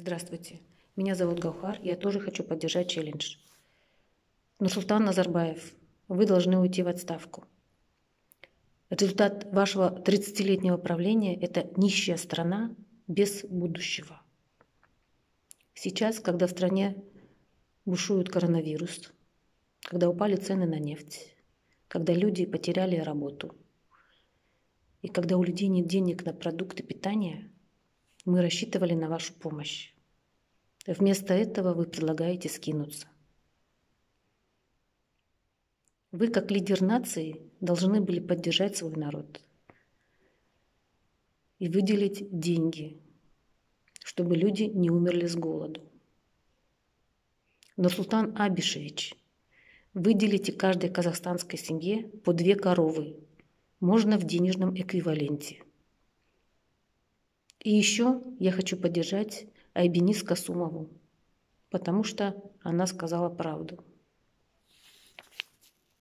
Здравствуйте, меня зовут Гаухар, я тоже хочу поддержать челлендж. Но Султан Назарбаев, вы должны уйти в отставку. Результат вашего 30-летнего правления – это нищая страна без будущего. Сейчас, когда в стране бушует коронавирус, когда упали цены на нефть, когда люди потеряли работу, и когда у людей нет денег на продукты питания, мы рассчитывали на вашу помощь. Вместо этого вы предлагаете скинуться. Вы, как лидер нации, должны были поддержать свой народ и выделить деньги, чтобы люди не умерли с голоду. Но, Султан Абишевич, выделите каждой казахстанской семье по 2 коровы, можно в денежном эквиваленте. И еще я хочу поддержать Айбинис Касумову, потому что она сказала правду.